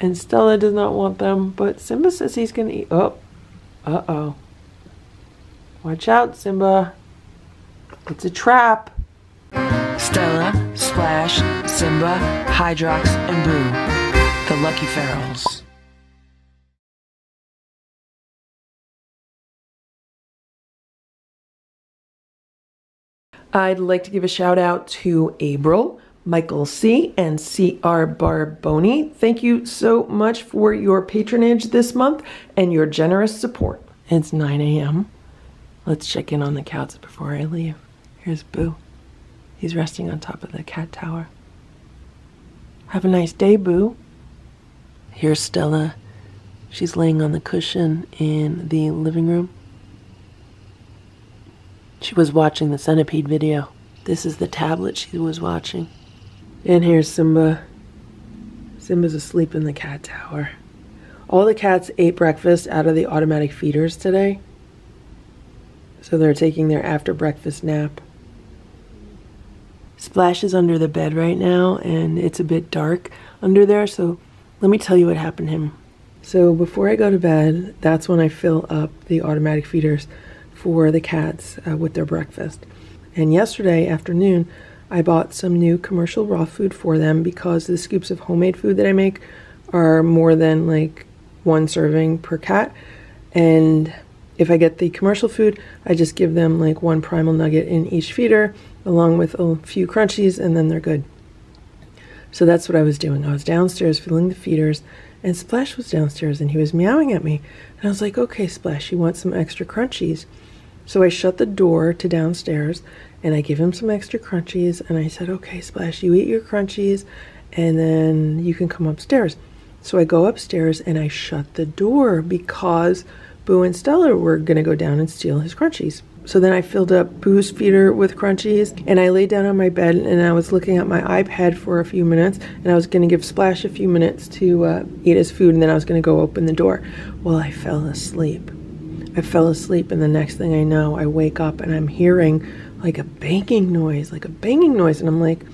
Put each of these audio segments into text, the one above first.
and Stella does not want them, but Simba says he's gonna eat. Oh, uh-oh. Watch out, Simba. It's a trap. Stella, Splash, Simba, Hydrox, and Boo, the Lucky Ferals. I'd like to give a shout out to April, Michael C., and C.R. Barboni. Thank you so much for your patronage this month and your generous support. It's 9 a.m. Let's check in on the cats before I leave. Here's Boo. He's resting on top of the cat tower. Have a nice day, Boo. Here's Stella. She's laying on the cushion in the living room. She was watching the centipede video. This is the tablet she was watching. And here's Simba. Simba's asleep in the cat tower. All the cats ate breakfast out of the automatic feeders today. So they're taking their after breakfast nap. Splash is under the bed right now, and it's a bit dark under there, so let me tell you what happened to him. So before I go to bed, that's when I fill up the automatic feeders for the cats with their breakfast. And yesterday afternoon, I bought some new commercial raw food for them because the scoops of homemade food that I make are more than like one serving per cat. And if I get the commercial food, I just give them like one Primal nugget in each feeder along with a few crunchies, and then they're good. So that's what I was doing. I was downstairs filling the feeders, and Splash was downstairs and he was meowing at me. And I was like, okay, Splash, you want some extra crunchies? So I shut the door to downstairs and I give him some extra crunchies, and I said, okay, Splash, you eat your crunchies and then you can come upstairs. So I go upstairs and I shut the door because Boo and Stella were gonna go down and steal his crunchies. So then I filled up Boo's feeder with crunchies, and I laid down on my bed and I was looking at my iPad for a few minutes, and I was gonna give Splash a few minutes to eat his food, and then I was gonna go open the door. Well, I fell asleep. I fell asleep, and the next thing I know, I wake up and I'm hearing like a banging noise, and I'm like,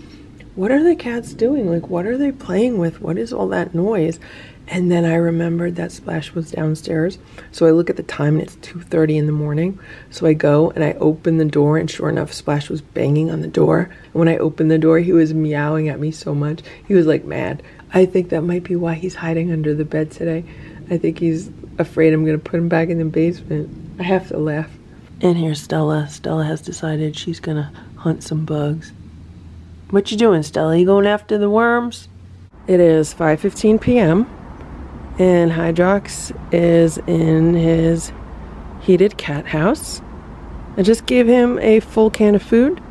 what are the cats doing? Like, what are they playing with? What is all that noise? And then I remembered that Splash was downstairs. So I look at the time and it's 2:30 in the morning. So I go and I open the door, and sure enough, Splash was banging on the door. And when I opened the door, he was meowing at me so much. He was like mad. I think that might be why he's hiding under the bed today. I think he's afraid I'm gonna put him back in the basement. I have to laugh. And here's Stella. Stella has decided she's gonna hunt some bugs. What you doing, Stella? You going after the worms? It is 5:15 p.m. and Hydrox is in his heated cat house. I just gave him a full can of food,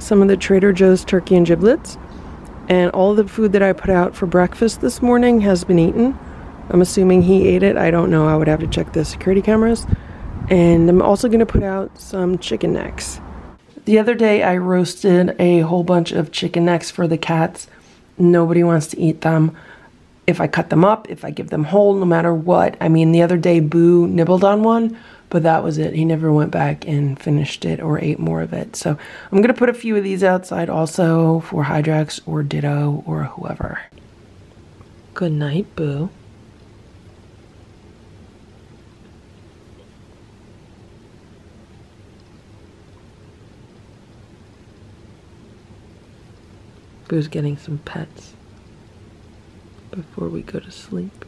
some of the Trader Joe's turkey and giblets, and all the food that I put out for breakfast this morning has been eaten. I'm assuming he ate it. I don't know. I would have to check the security cameras. And I'm also going to put out some chicken necks. The other day I roasted a whole bunch of chicken necks for the cats. Nobody wants to eat them. If I cut them up, if I give them whole, no matter what. I mean, the other day Boo nibbled on one, but that was it. He never went back and finished it or ate more of it. So I'm going to put a few of these outside also for Hydrox or Ditto or whoever. Good night, Boo. Boo's getting some pets before we go to sleep.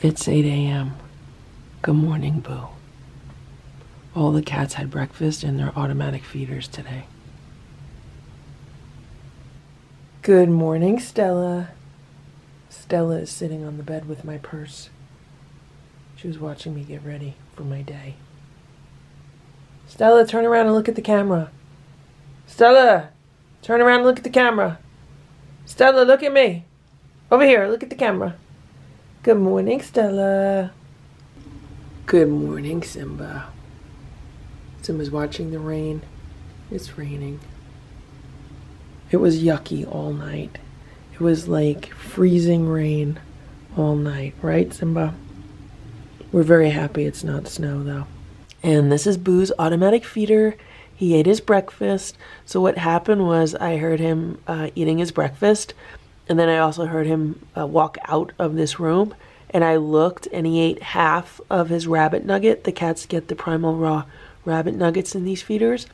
It's 8 a.m. Good morning, Boo. All the cats had breakfast in their automatic feeders today. Good morning, Stella. Stella is sitting on the bed with my purse. She was watching me get ready for my day. Stella, turn around and look at the camera. Stella, turn around and look at the camera. Stella, look at me. Over here, look at the camera. Good morning, Stella. Good morning, Simba. Simba's watching the rain. It's raining. It was yucky all night. It was like freezing rain all night, right, Simba? We're very happy it's not snow, though. And this is Boo's automatic feeder. He ate his breakfast. So what happened was I heard him eating his breakfast, and then I also heard him walk out of this room. And I looked, and he ate half of his rabbit nugget. The cats get the Primal raw rabbit nuggets in these feeders.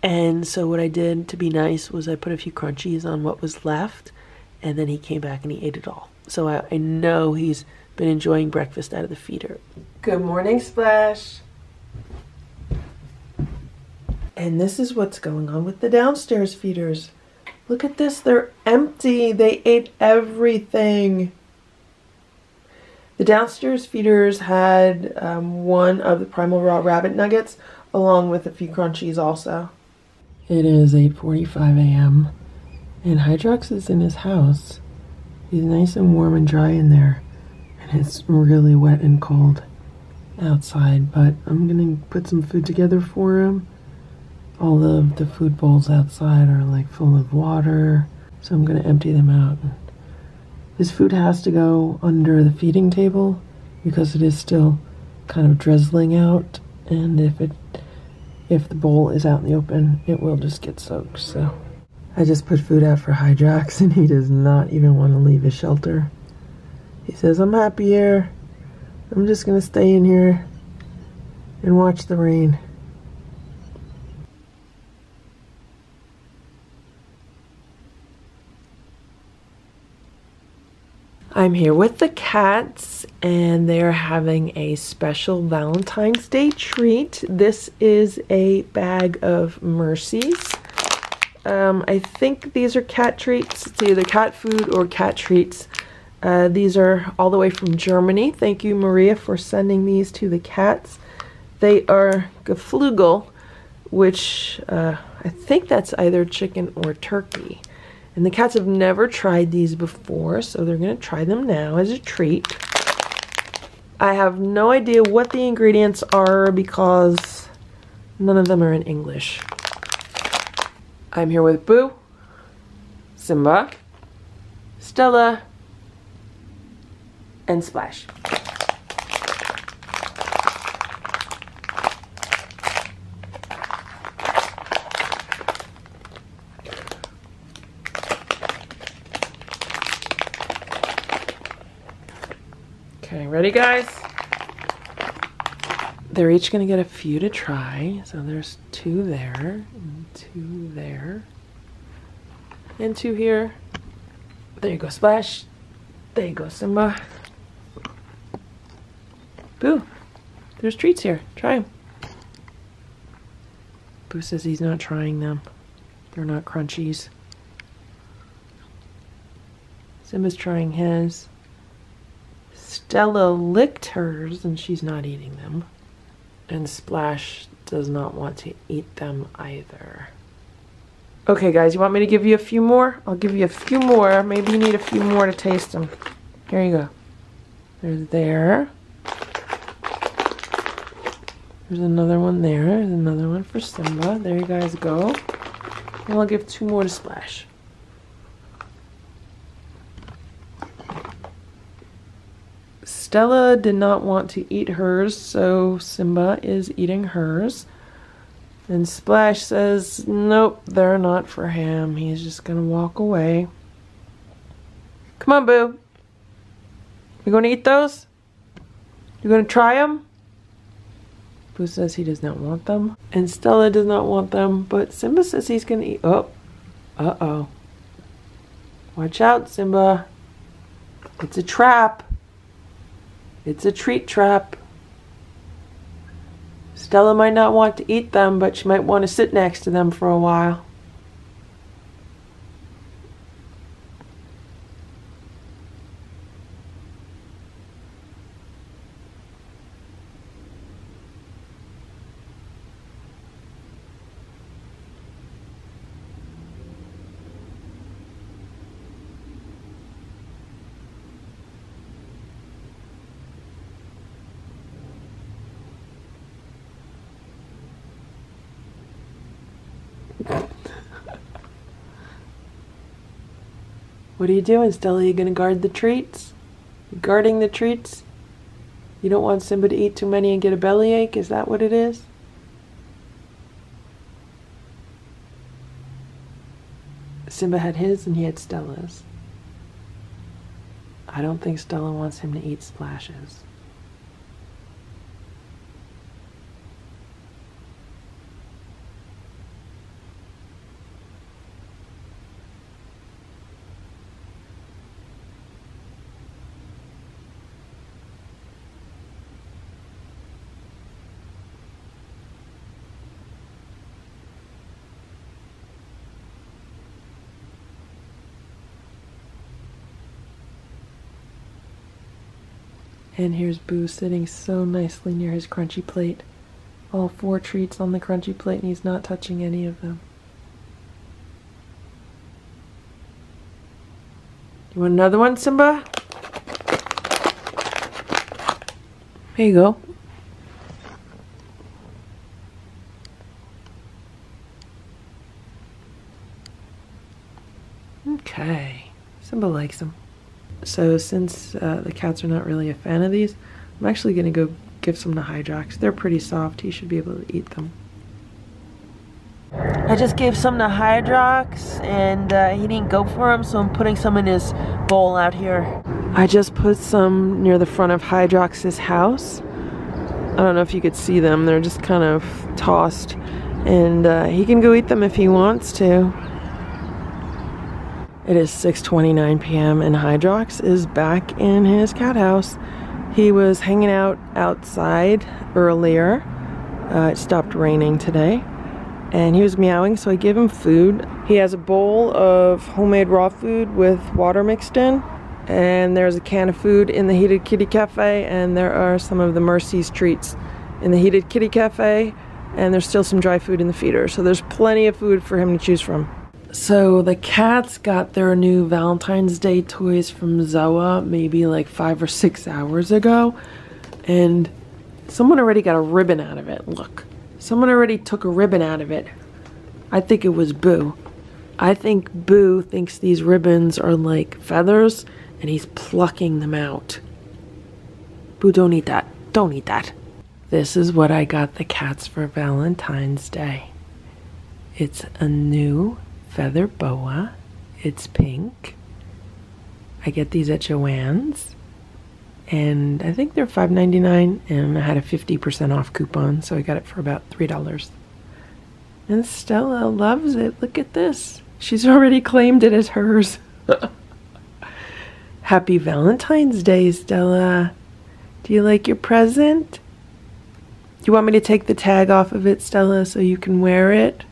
And so what I did to be nice was I put a few crunchies on what was left, and then he came back and he ate it all. So I know he's been enjoying breakfast out of the feeder. Good morning, Splash. And this is what's going on with the downstairs feeders. Look at this, they're empty. They ate everything. The downstairs feeders had one of the Primal raw rabbit nuggets along with a few crunchies also. It is 8:45 a.m. and Hydrox is in his house. He's nice and warm and dry in there, and it's really wet and cold outside, but I'm gonna put some food together for him. All of the food bowls outside are like full of water, so I'm gonna empty them out. His food has to go under the feeding table because it is still kind of drizzling out, and if the bowl is out in the open, it will just get soaked. So I just put food out for Hydrox, and he does not even want to leave his shelter. He says, I'm happy here. I'm just gonna stay in here and watch the rain. I'm here with the cats, and they're having a special Valentine's Day treat. This is a bag of Mercies. I think these are cat treats. It's either cat food or cat treats. These are all the way from Germany. Thank you, Maria, for sending these to the cats. They are Geflügel, which I think that's either chicken or turkey. And the cats have never tried these before, so they're gonna try them now as a treat. I have no idea what the ingredients are because none of them are in English. I'm here with Boo, Simba, Stella, and Splash. Okay, ready guys? They're each gonna get a few to try. So there's two there, and two there, and two here. There you go, Splash. There you go, Simba. Boo, there's treats here, try them. Boo says he's not trying them. They're not crunchies. Simba's trying his. Stella licked hers and she's not eating them. And Splash does not want to eat them either. Okay guys, you want me to give you a few more? I'll give you a few more. Maybe you need a few more to taste them. Here you go. There's there. There's another one there. There's another one for Simba. There you guys go. And I'll give two more to Splash. Stella did not want to eat hers, so Simba is eating hers. And Splash says, nope, they're not for him. He's just gonna walk away. Come on, Boo. You gonna eat those? You gonna try them? Boo says he does not want them. And Stella does not want them, but Simba says he's gonna eat. Oh, uh-oh. Watch out, Simba. It's a trap. It's a treat trap. Stella might not want to eat them, but she might want to sit next to them for a while. What are you doing, Stella? Are you going to guard the treats? You're guarding the treats? You don't want somebody to eat too many and get a bellyache? Is that what it is? Simba had his and he had Stella's. I don't think Stella wants him to eat splashes. And here's Boo sitting so nicely near his crunchy plate. All four treats on the crunchy plate, and he's not touching any of them. You want another one, Simba? Here you go. Okay. Simba likes them. So since the cats are not really a fan of these, I'm actually going to go give some to Hydrox. They're pretty soft. He should be able to eat them. I just gave some to Hydrox, and he didn't go for them, so I'm putting some in his bowl out here. I just put some near the front of Hydrox's house. I don't know if you could see them. They're just kind of tossed, and he can go eat them if he wants to. It is 6:29 p.m. and Hydrox is back in his cat house. He was hanging out outside earlier. It stopped raining today. And he was meowing, so I gave him food. He has a bowl of homemade raw food with water mixed in. And there's a can of food in the Heated Kitty Cafe. And there are some of the Mercies treats in the Heated Kitty Cafe. And there's still some dry food in the feeder. So there's plenty of food for him to choose from. So the cats got their new Valentine's Day toys from Zoa maybe like 5 or 6 hours ago, and someone already got a ribbon out of it. Look, someone already took a ribbon out of it. I think it was Boo. I think Boo thinks these ribbons are like feathers, and he's plucking them out. Boo, don't eat that. Don't eat that. This is what I got the cats for Valentine's Day. It's a new feather boa. It's pink. I get these at Joanne's, and I think they're $5.99, and I had a 50% off coupon, so I got it for about $3. And Stella loves it. Look at this. She's already claimed it as hers. Happy Valentine's Day, Stella. Do you like your present? Do you want me to take the tag off of it, Stella, so you can wear it?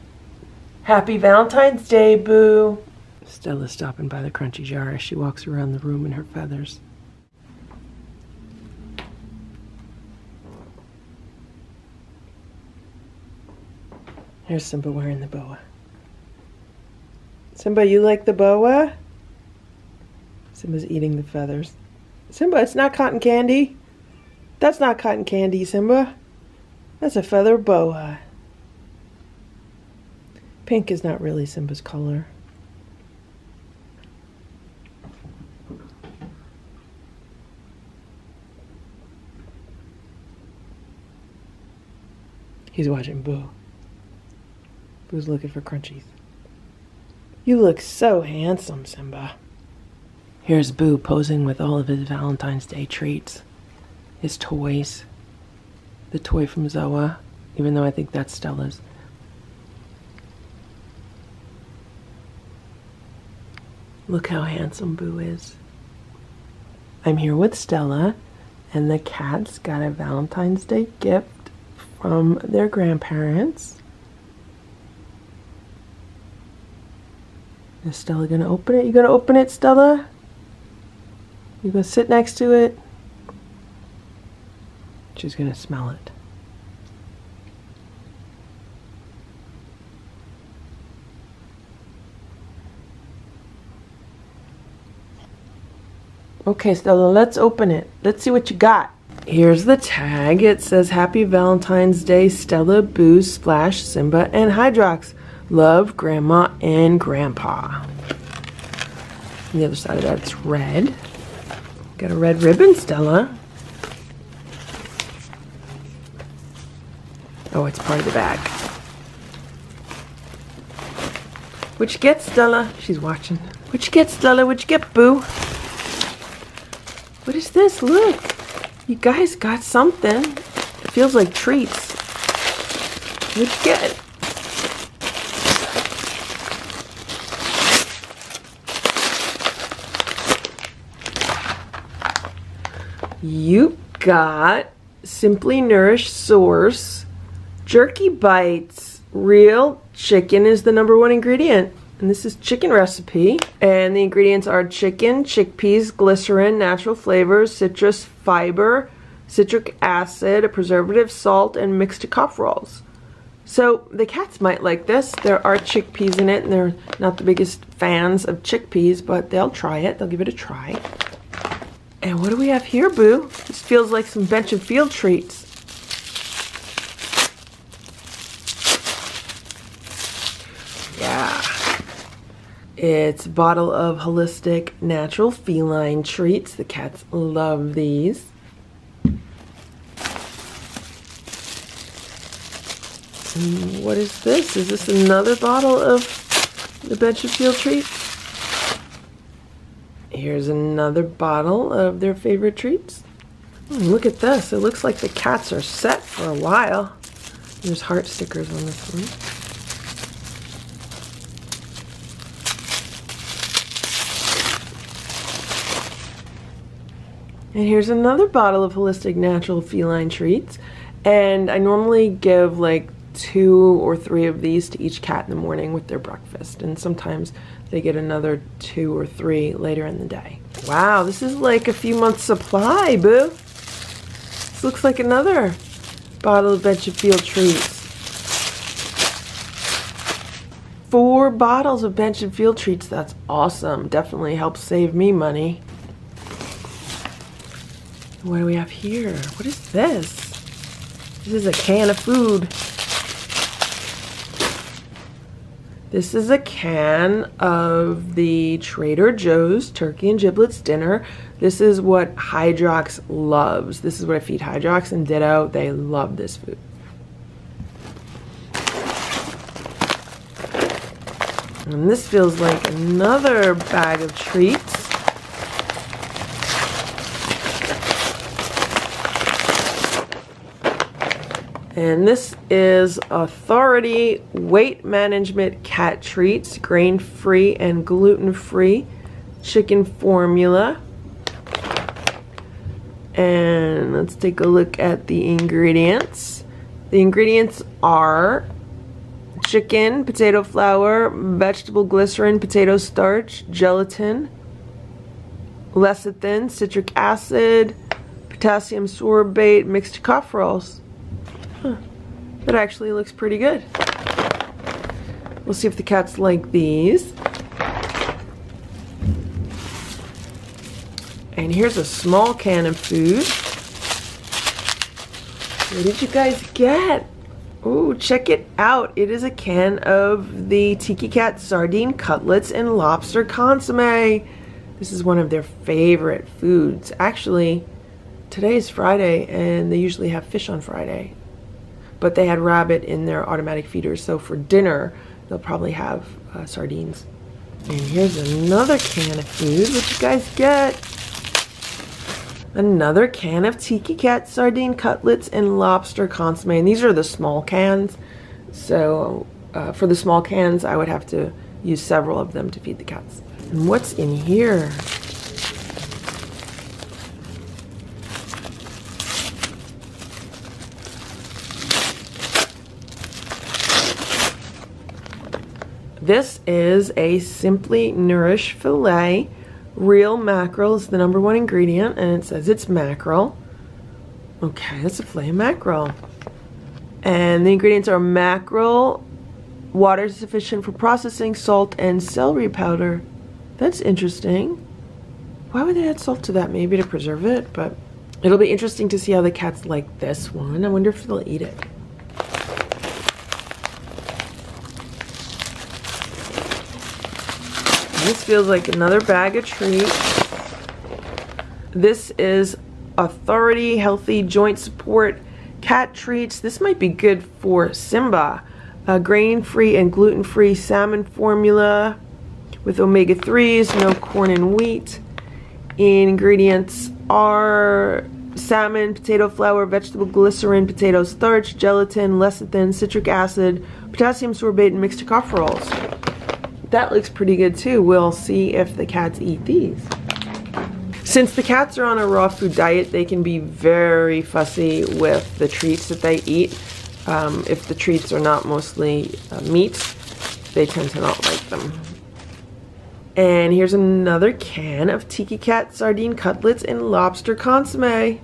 Happy Valentine's Day, Boo! Stella's stopping by the crunchy jar as she walks around the room in her feathers. Here's Simba wearing the boa. Simba, you like the boa? Simba's eating the feathers. Simba, it's not cotton candy. That's not cotton candy, Simba. That's a feather boa. Pink is not really Simba's color. He's watching Boo. Boo's looking for crunchies. You look so handsome, Simba. Here's Boo posing with all of his Valentine's Day treats. His toys. The toy from Zoa, even though I think that's Stella's. Look how handsome Boo is. I'm here with Stella, and the cats got a Valentine's Day gift from their grandparents. Is Stella gonna open it? You gonna open it, Stella? You gonna sit next to it? She's gonna smell it. Okay, Stella, let's open it. Let's see what you got. Here's the tag. It says, Happy Valentine's Day, Stella, Boo, Splash, Simba, and Hydrox. Love, Grandma and Grandpa. And the other side of that's red. Got a red ribbon, Stella. Oh, it's part of the bag. What'd you get, Stella? She's watching. What'd you get, Stella? What'd you get, Boo? What is this? Look. You guys got something. It feels like treats. What'd you get? You got Simply Nourish Source Jerky Bites. Real chicken is the #1 ingredient. And this is chicken recipe. And the ingredients are chicken, chickpeas, glycerin, natural flavors, citrus fiber, citric acid, a preservative, salt, and mixed tocopherols. So the cats might like this. There are chickpeas in it, and they're not the biggest fans of chickpeas, but they'll try it. They'll give it a try. And what do we have here, Boo? This feels like some Bench and Field treats. Yeah. It's a bottle of Holistic Natural Feline treats. The cats love these. And what is this? Is this another bottle of the Bench and Field treats? Here's another bottle of their favorite treats. Oh, look at this. It looks like the cats are set for a while. There's heart stickers on this one. And here's another bottle of Holistic Natural Feline treats. And I normally give like 2 or 3 of these to each cat in the morning with their breakfast. And sometimes they get another 2 or 3 later in the day. Wow, this is like a few months' supply, Boo. This looks like another bottle of Bench and Field treats. 4 bottles of Bench and Field treats. That's awesome. Definitely helps save me money. What do we have here? What is this? This is a can of food. This is a can of the Trader Joe's turkey and giblets dinner. This is what Hydrox loves. This is what I feed Hydrox and Ditto. They love this food. And this feels like another bag of treats. And this is Authority Weight Management Cat Treats, grain-free and gluten-free chicken formula. And let's take a look at the ingredients. The ingredients are chicken, potato flour, vegetable glycerin, potato starch, gelatin, lecithin, citric acid, potassium sorbate, mixed tocopherols. Huh. That actually looks pretty good. We'll see if the cats like these. And here's a small can of food. What did you guys get? Ooh, check it out. It is a can of the Tiki Cat sardine cutlets and lobster consomme. This is one of their favorite foods. Actually, today is Friday and they usually have fish on Friday. But they had rabbit in their automatic feeders, so for dinner they'll probably have sardines. And here's another can of food. What you guys get? Another can of Tiki Cat sardine cutlets and lobster consommé. And these are the small cans, so for the small cans I would have to use several of them to feed the cats. And what's in here? This is a Simply Nourish filet. Real mackerel is the #1 ingredient, and it says it's mackerel. Okay, that's a filet of mackerel. And the ingredients are mackerel, water sufficient for processing, salt, and celery powder. That's interesting. Why would they add salt to that? Maybe to preserve it, but it'll be interesting to see how the cats like this one. I wonder if they'll eat it. This feels like another bag of treats. This is Authority Healthy Joint Support Cat Treats. This might be good for Simba. A grain-free and gluten-free salmon formula with omega-3s, no corn and wheat. Ingredients are salmon, potato flour, vegetable glycerin, potato starch, gelatin, lecithin, citric acid, potassium sorbate, and mixed tocopherols. That looks pretty good too. We'll see if the cats eat these. Since the cats are on a raw food diet, they can be very fussy with the treats that they eat. If the treats are not mostly meats, they tend to not like them. And here's another can of Tiki Cat sardine cutlets and lobster consomme.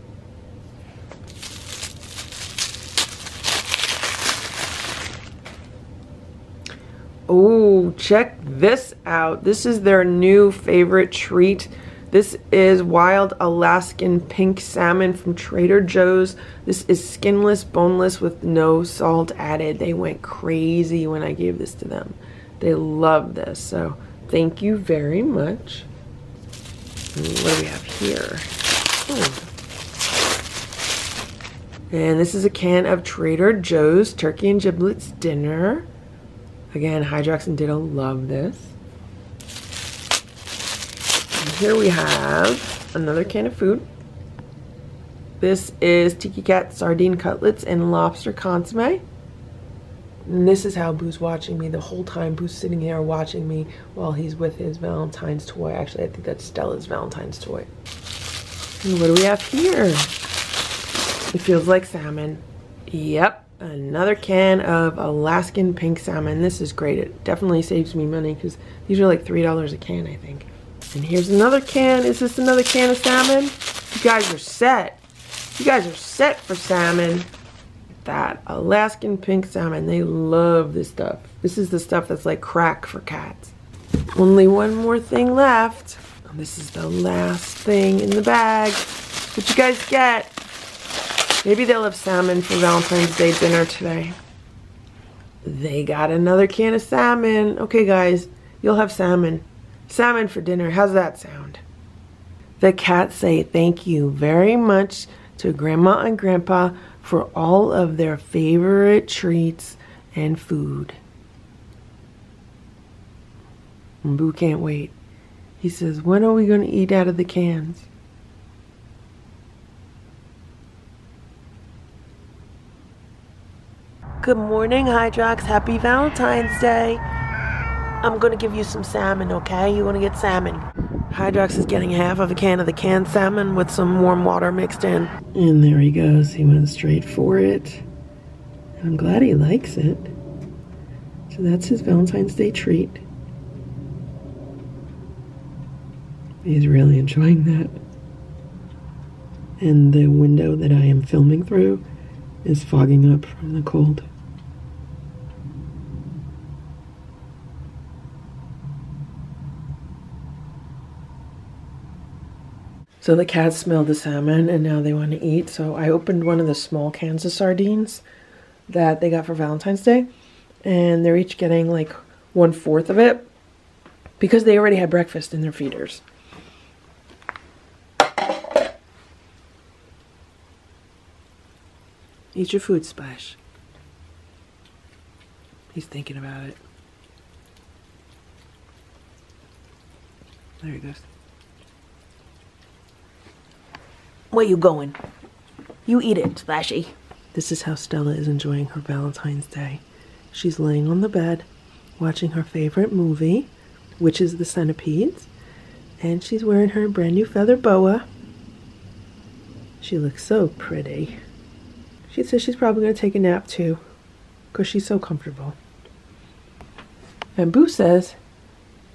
Oh, check this out. This is their new favorite treat. This is wild Alaskan pink salmon from Trader Joe's. This is skinless, boneless, with no salt added. They went crazy when I gave this to them. They love this, so thank you very much. And what do we have here? And this is a can of Trader Joe's Turkey and Giblets Dinner. Again, Hydrox and Ditto love this. Here we have another can of food. This is Tiki Cat sardine cutlets and lobster consomme. And this is how Boo's watching me the whole time. Boo's sitting here watching me while he's with his Valentine's toy. Actually, I think that's Stella's Valentine's toy. And what do we have here? It feels like salmon. Yep, another can of Alaskan pink salmon. This is great. It definitely saves me money because these are like $3 a can, I think. And here's another can. Is this another can of salmon? You guys are set. You guys are set for salmon. That Alaskan pink salmon. They love this stuff. This is the stuff that's like crack for cats. Only one more thing left. And this is the last thing in the bag. What you guys get? Maybe they'll have salmon for Valentine's Day dinner today. They got another can of salmon. Okay, guys, you'll have salmon. Salmon for dinner. How's that sound? The cats say thank you very much to Grandma and Grandpa for all of their favorite treats and food. And Boo can't wait. He says, when are we going to eat out of the cans? Good morning, Hydrox. Happy Valentine's Day. I'm going to give you some salmon, okay? You want to get salmon. Hydrox is getting half of a can of the canned salmon with some warm water mixed in. And there he goes. He went straight for it. And I'm glad he likes it. So that's his Valentine's Day treat. He's really enjoying that. And the window that I am filming through is fogging up from the cold. So the cats smelled the salmon and now they want to eat. So I opened one of the small cans of sardines that they got for Valentine's Day. And they're each getting like 1/4 of it because they already had breakfast in their feeders. Eat your food, Splash. He's thinking about it. There he goes. Where you going? You eat it, Splashy. This is how Stella is enjoying her Valentine's Day. She's laying on the bed, watching her favorite movie, which is The Centipedes, and she's wearing her brand new feather boa. She looks so pretty. She says she's probably going to take a nap too, because she's so comfortable. And Boo says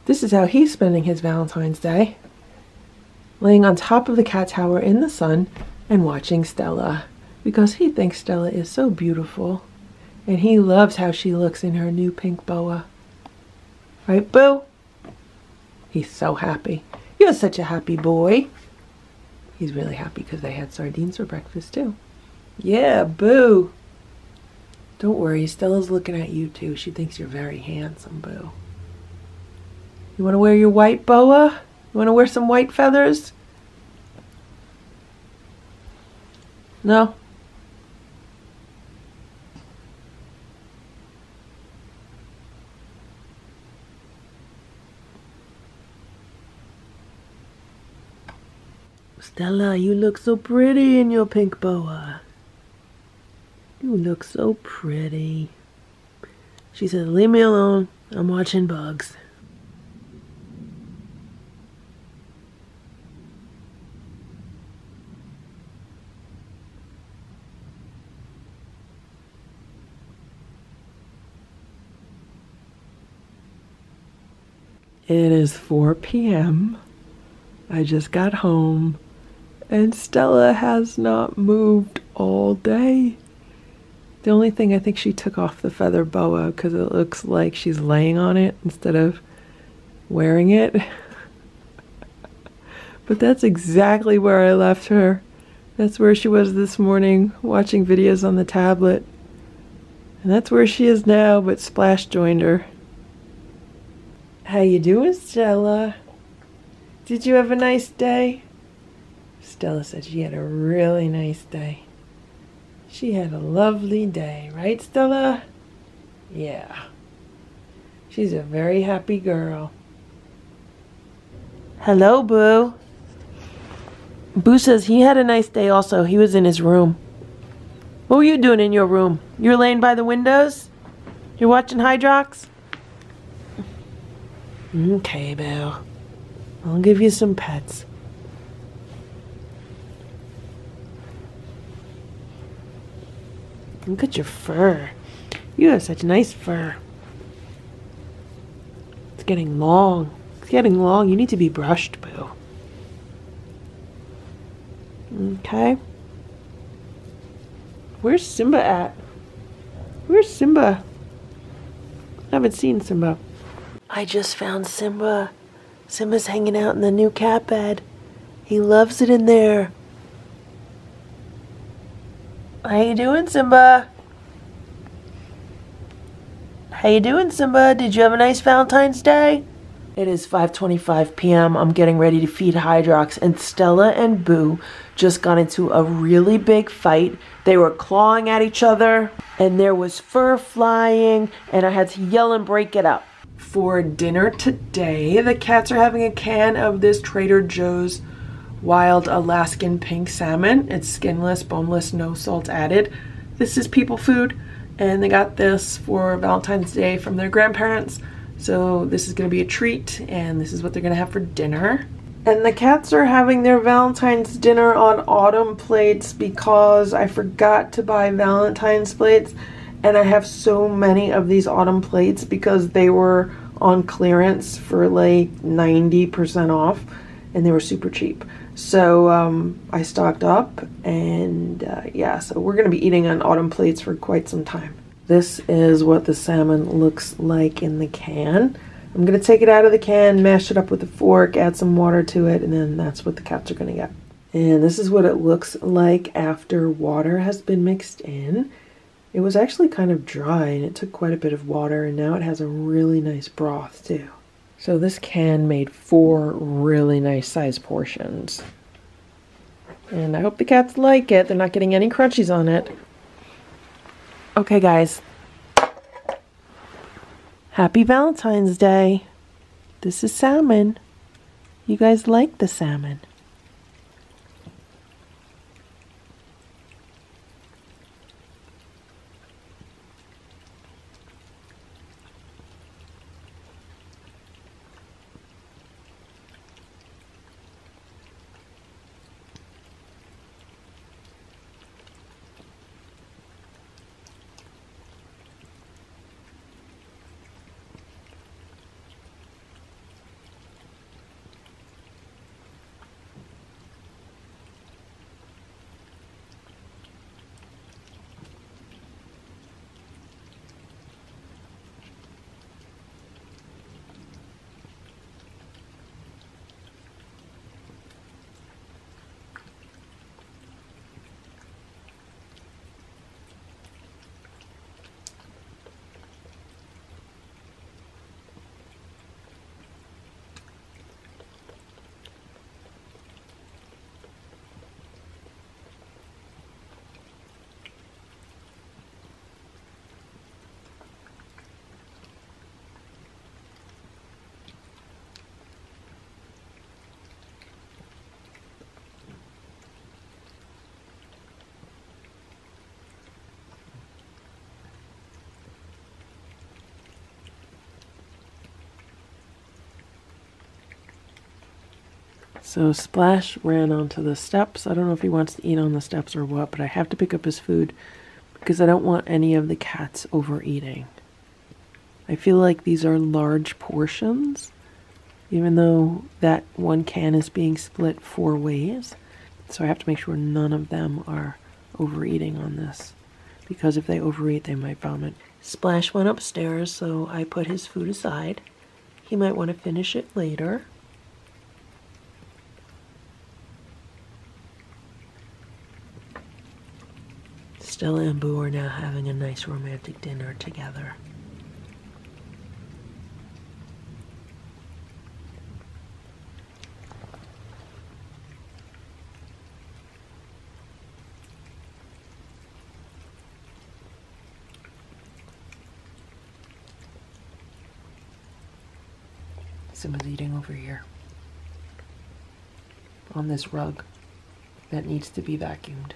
this is how he's spending his Valentine's Day. Laying on top of the cat tower in the sun and watching Stella because he thinks Stella is so beautiful and he loves how she looks in her new pink boa. Right, Boo? He's so happy. You're such a happy boy. He's really happy because they had sardines for breakfast too. Yeah, Boo. Don't worry, Stella's looking at you too. She thinks you're very handsome, Boo. You want to wear your white boa? You want to wear some white feathers? No? Stella, you look so pretty in your pink boa. You look so pretty. She says, leave me alone. I'm watching bugs. It is 4 p.m. I just got home and Stella has not moved all day. The only thing, I think she took off the feather boa because it looks like she's laying on it instead of wearing it. But that's exactly where I left her. That's where she was this morning, watching videos on the tablet. And that's where she is now, but Splash joined her. How you doing, Stella? Did you have a nice day? Stella said she had a really nice day. She had a lovely day, right, Stella? Yeah. She's a very happy girl. Hello, Boo. Boo says he had a nice day also. He was in his room. What were you doing in your room? You were laying by the windows? You're watching Hydrox? Okay, Boo. I'll give you some pets. Look at your fur. You have such nice fur. It's getting long. It's getting long. You need to be brushed, Boo. Okay. Where's Simba at? Where's Simba? I haven't seen Simba. I just found Simba. Simba's hanging out in the new cat bed. He loves it in there. How you doing, Simba? How you doing, Simba? Did you have a nice Valentine's Day? It is 5:25 p.m. I'm getting ready to feed Hydrox, and Stella and Boo just got into a really big fight. They were clawing at each other, and there was fur flying, and I had to yell and break it up. For dinner today, the cats are having a can of this Trader Joe's wild Alaskan pink salmon. It's skinless, boneless, no salt added. This is people food, and they got this for Valentine's Day from their grandparents. So this is gonna be a treat, and this is what they're gonna have for dinner. And the cats are having their Valentine's dinner on autumn plates because I forgot to buy Valentine's plates. And I have so many of these autumn plates because they were on clearance for like 90% off and they were super cheap. So I stocked up and yeah, so we're gonna be eating on autumn plates for quite some time. This is what the salmon looks like in the can. I'm gonna take it out of the can, mash it up with a fork, add some water to it, and then that's what the cats are gonna get. And this is what it looks like after water has been mixed in. It was actually kind of dry and it took quite a bit of water, and now it has a really nice broth too. So this can made 4 really nice sized portions. And I hope the cats like it. They're not getting any crunchies on it. Okay guys. Happy Valentine's Day. This is salmon. You guys like the salmon. So Splash ran onto the steps. I don't know if he wants to eat on the steps or what, but I have to pick up his food because I don't want any of the cats overeating. I feel like these are large portions, even though that one can is being split 4 ways. So I have to make sure none of them are overeating on this, because if they overeat, they might vomit. Splash went upstairs, so I put his food aside. He might want to finish it later. Stella and Boo are now having a nice romantic dinner together. Simba's eating over here on this rug that needs to be vacuumed.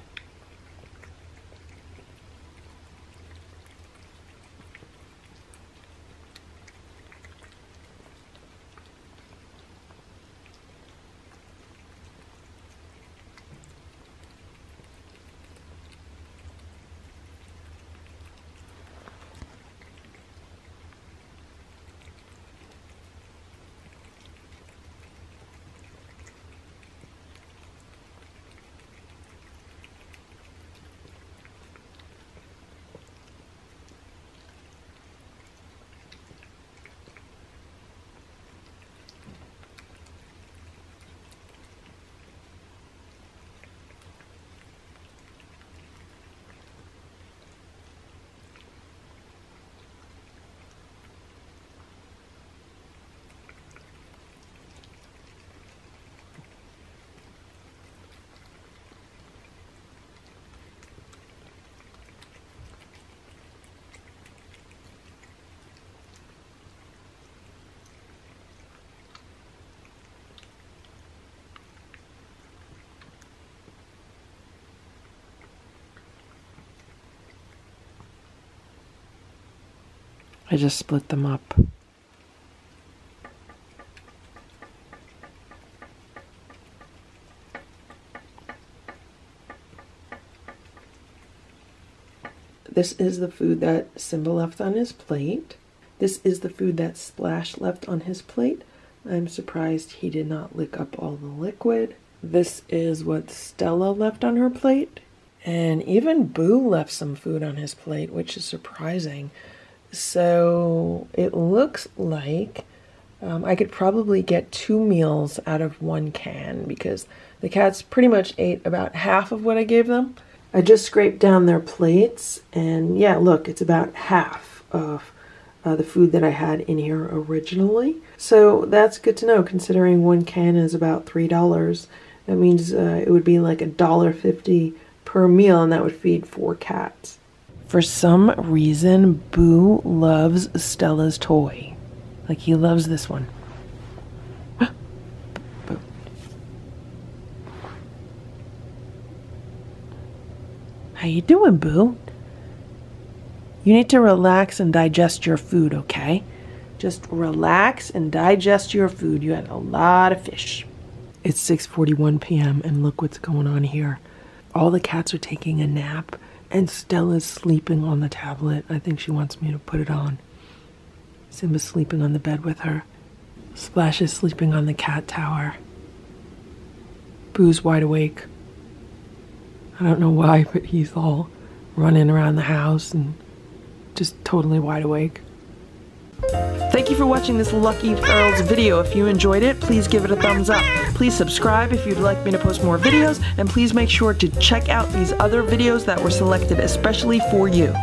I just split them up. This is the food that Simba left on his plate. This is the food that Splash left on his plate. I'm surprised he did not lick up all the liquid. This is what Stella left on her plate. And even Boo left some food on his plate, which is surprising. So it looks like I could probably get 2 meals out of 1 can, because the cats pretty much ate about half of what I gave them. I just scraped down their plates, and yeah, look, it's about half of the food that I had in here originally. So that's good to know, considering 1 can is about $3. That means it would be like $1.50 per meal, and that would feed 4 cats. For some reason, Boo loves Stella's toy. Like, he loves this one. Boo. How you doing, Boo? You need to relax and digest your food, okay? Just relax and digest your food. You had a lot of fish. It's 6:41 p.m. and look what's going on here. All the cats are taking a nap. And Stella's sleeping on the tablet. I think she wants me to put it on. Simba's sleeping on the bed with her. Splash is sleeping on the cat tower. Boo's wide awake. I don't know why, but he's all running around the house and just totally wide awake. Thank you for watching this Lucky Ferals video. If you enjoyed it, please give it a thumbs up. Please subscribe if you'd like me to post more videos, and please make sure to check out these other videos that were selected especially for you.